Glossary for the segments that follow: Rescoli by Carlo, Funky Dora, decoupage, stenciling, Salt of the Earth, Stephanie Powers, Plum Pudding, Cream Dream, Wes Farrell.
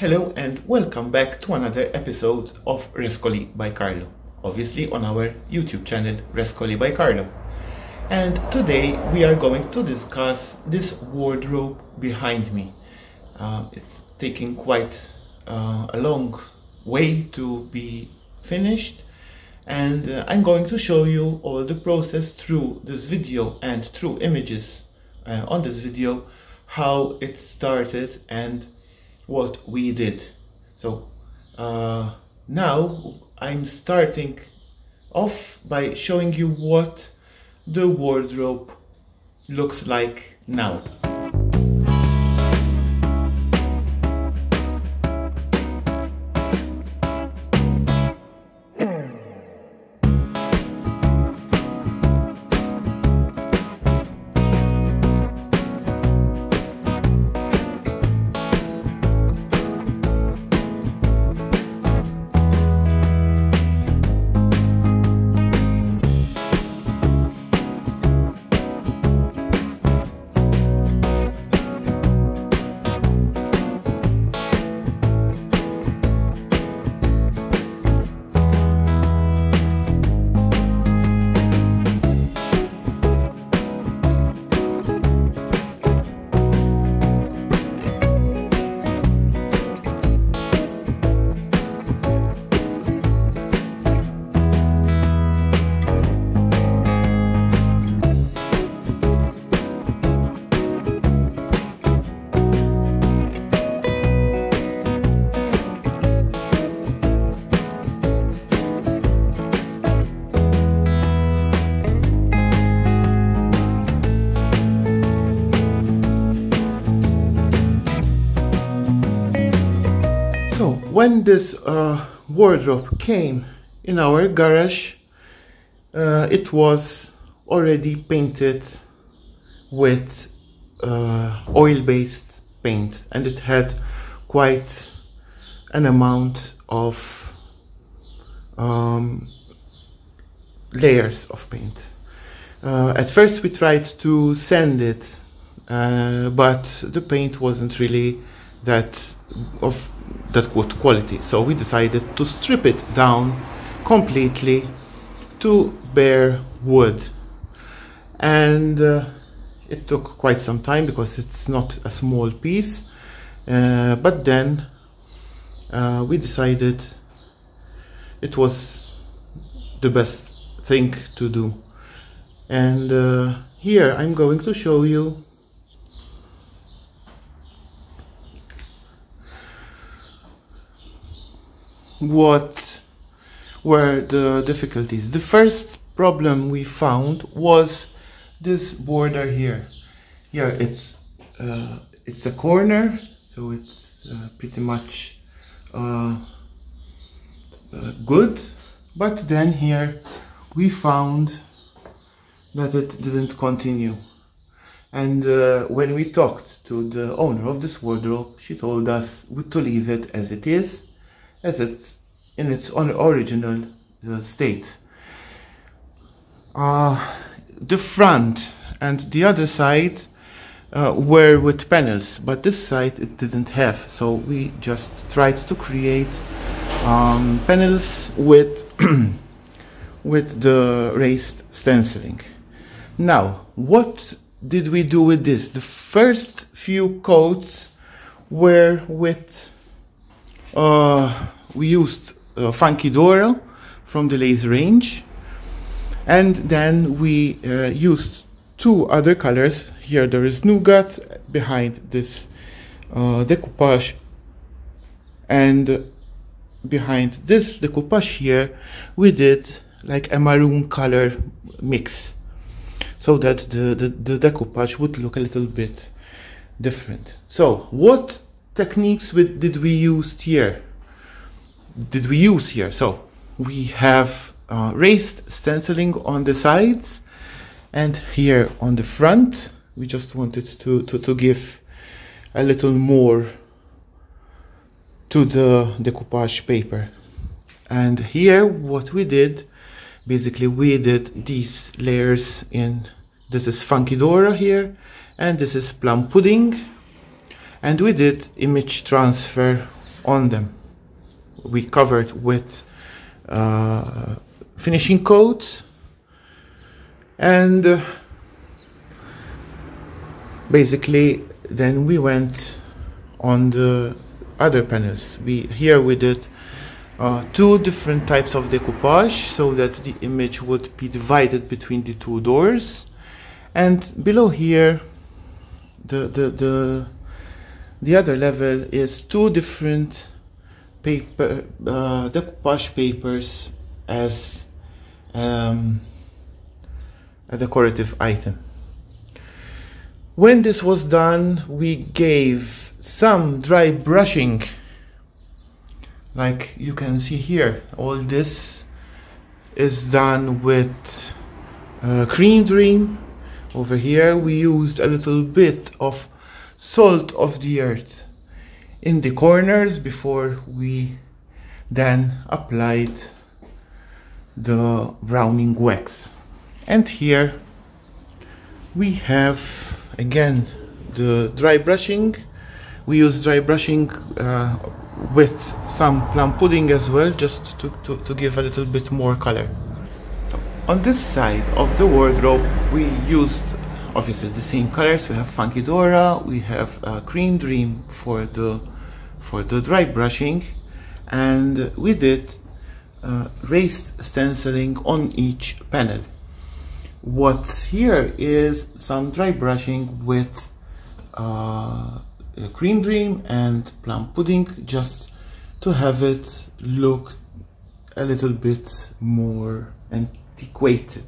Hello and welcome back to another episode of Rescoli by Carlo, obviously on our YouTube channel Rescoli by Carlo. And today we are going to discuss this wardrobe behind me. It's taking quite a long way to be finished, and I'm going to show you all the process through this video and through images on this video, how it started and what we did. So now I'm starting off by showing you what the wardrobe looks like now. When this wardrobe came in our garage, it was already painted with oil-based paint, and it had quite an amount of layers of paint. At first we tried to sand it, but the paint wasn't really that good quality, so we decided to strip it down completely to bare wood, and it took quite some time because it's not a small piece, but then we decided it was the best thing to do. And here I'm going to show you what were the difficulties. The first problem we found was this border here. Here it's a corner, so it's pretty much good, but then here we found that it didn't continue. And when we talked to the owner of this wardrobe, she told us to leave it as it is, as it's in its own original state. The front and the other side were with panels, but this side it didn't have, so we just tried to create panels with with the raised stenciling. Now, what did we do with this? The first few coats were with we used Funky Dora from the laser range, and then we used two other colors. Here there is nougat behind this decoupage, and behind this decoupage here we did like a maroon color mix, so that the decoupage would look a little bit different. So what techniques did we use here? So we have raised stenciling on the sides, and here on the front we just wanted to give a little more to the decoupage paper. And here what we did, basically we did these layers in, this is Funky Dora here, and this is Plum Pudding, and we did image transfer on them. We cover it with finishing coat and basically then we went on the other panels. Here we did two different types of decoupage so that the image would be divided between the two doors, and below here the other level is two different paper decoupage papers as a decorative item. When this was done, we gave some dry brushing, like you can see here. All this is done with Cream Dream. Over here we used a little bit of Salt of the Earth in the corners before we then applied the browning wax. And here we have again the dry brushing. We use dry brushing with some plum pudding as well, just to give a little bit more color. On this side of the wardrobe we used obviously the same colors. We have Funky Dora, we have Cream Dream for the dry brushing, and we did raised stenciling on each panel. What's here is some dry brushing with Cream Dream and Plum Pudding, just to have it look a little bit more antiquated.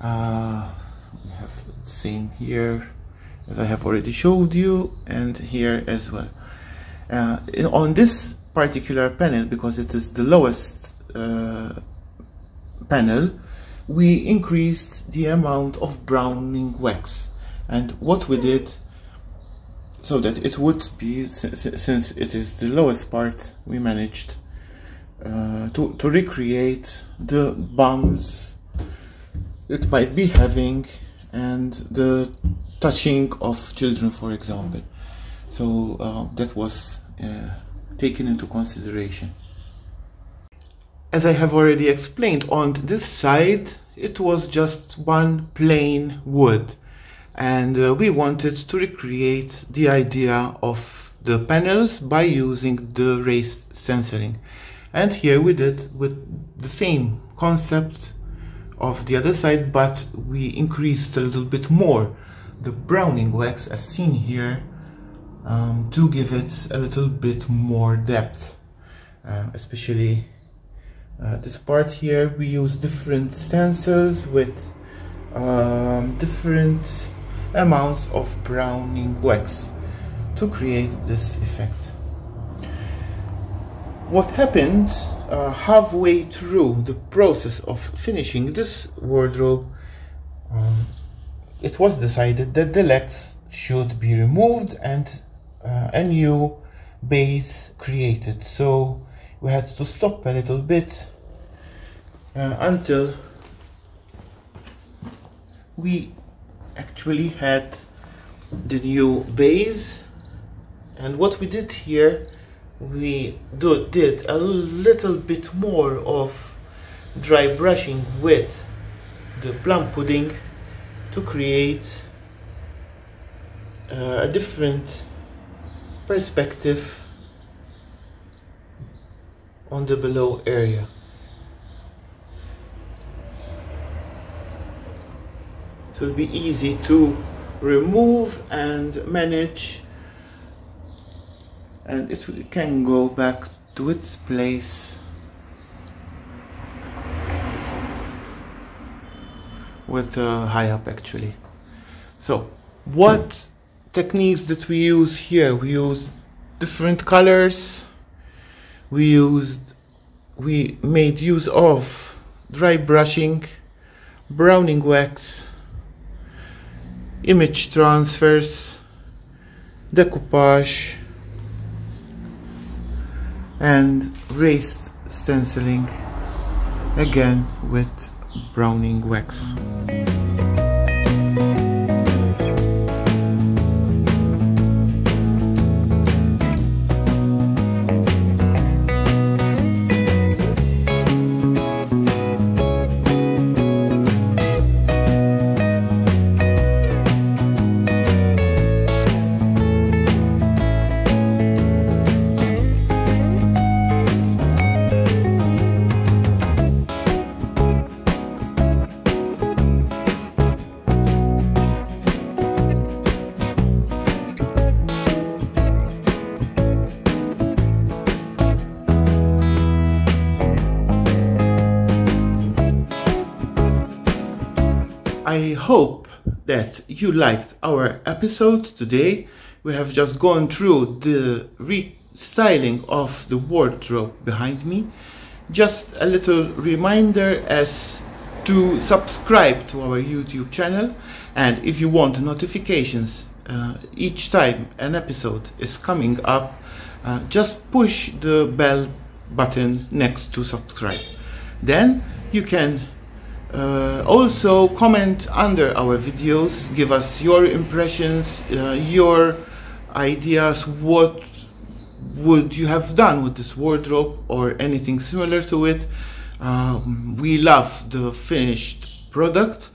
We have the same here that I have already showed you, and here as well. On this particular panel, because it is the lowest panel, we increased the amount of browning wax. And what we did, so that it would be, since it is the lowest part, we managed to recreate the bumps it might be having and the touching of children, for example. So that was taken into consideration. As I have already explained, on this side it was just one plain wood, and we wanted to recreate the idea of the panels by using the raised stenciling. And here we did with the same concept of the other side, but we increased a little bit more the browning wax as seen here, to give it a little bit more depth, especially this part here. We use different stencils with different amounts of browning wax to create this effect. What happened halfway through the process of finishing this wardrobe, it was decided that the legs should be removed and a new base created. So we had to stop a little bit until we actually had the new base. And what we did here, we did a little bit more of dry brushing with the plum pudding to create a different perspective on the below area. It will be easy to remove and manage, and it can go back to its place with high up actually. So what techniques that we use here? We used different colors, we made use of dry brushing, browning wax, image transfers, decoupage, and raised stenciling again with browning wax. I hope that you liked our episode today. We have just gone through the restyling of the wardrobe behind me. Just a little reminder as to subscribe to our YouTube channel, and if you want notifications each time an episode is coming up, just push the bell button next to subscribe. Then you can also comment under our videos, give us your impressions, your ideas, what would you have done with this wardrobe or anything similar to it. We love the finished product,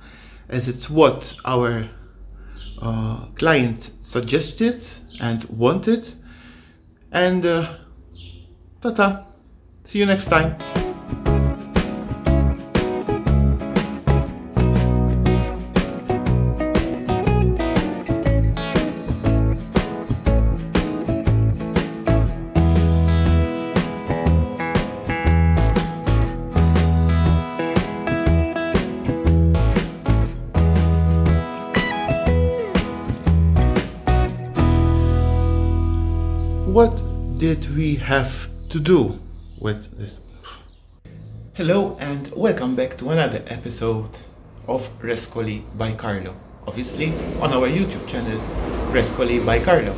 as it's what our client suggested and wanted. And ta-ta, see you next time. What did we have to do with this? Hello and welcome back to another episode of Rescoli by Carlo, obviously on our YouTube channel Rescoli by Carlo.